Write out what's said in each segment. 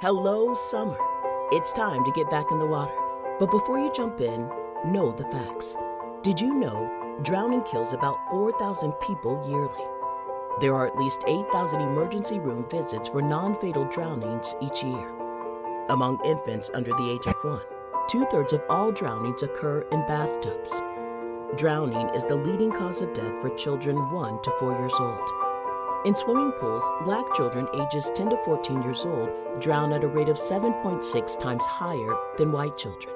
Hello, summer. It's time to get back in the water. But before you jump in, know the facts. Did you know drowning kills about 4,000 people yearly? There are at least 8,000 emergency room visits for non-fatal drownings each year. Among infants under the age of 1, 2/3 of all drownings occur in bathtubs. Drowning is the leading cause of death for children 1 to 4 years old. In swimming pools, Black children ages 10 to 14 years old drown at a rate of 7.6 times higher than white children,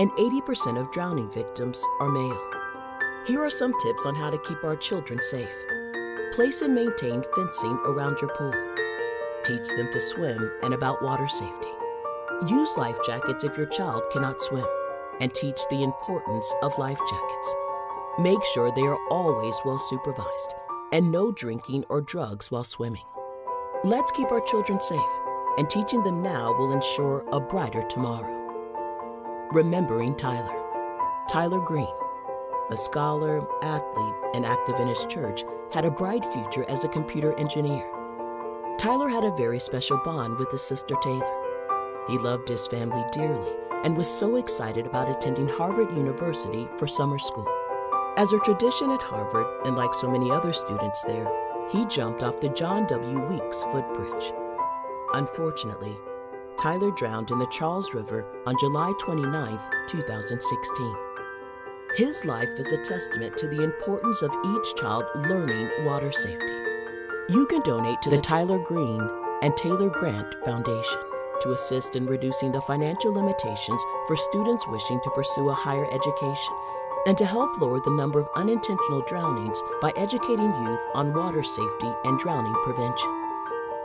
and 80% of drowning victims are male. Here are some tips on how to keep our children safe. Place and maintain fencing around your pool. Teach them to swim and about water safety. Use life jackets if your child cannot swim, and teach the importance of life jackets. Make sure they are always well supervised, and no drinking or drugs while swimming. Let's keep our children safe, and teaching them now will ensure a brighter tomorrow. Remembering Tyler. Tyler Greene, a scholar, athlete, and active in his church, had a bright future as a computer engineer. Tyler had a very special bond with his sister Taylor. He loved his family dearly and was so excited about attending Harvard University for summer school. As a tradition at Harvard, and like so many other students there, he jumped off the John W. Weeks footbridge. Unfortunately, Tyler drowned in the Charles River on July 29, 2016. His life is a testament to the importance of each child learning water safety. You can donate to the Tyler Greene and Taylor Grant Foundation to assist in reducing the financial limitations for students wishing to pursue a higher education, and to help lower the number of unintentional drownings by educating youth on water safety and drowning prevention.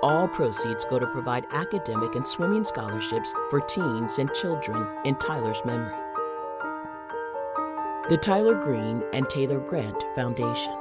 All proceeds go to provide academic and swimming scholarships for teens and children in Tyler's memory. The Tyler Greene and Taylor Grant Foundation.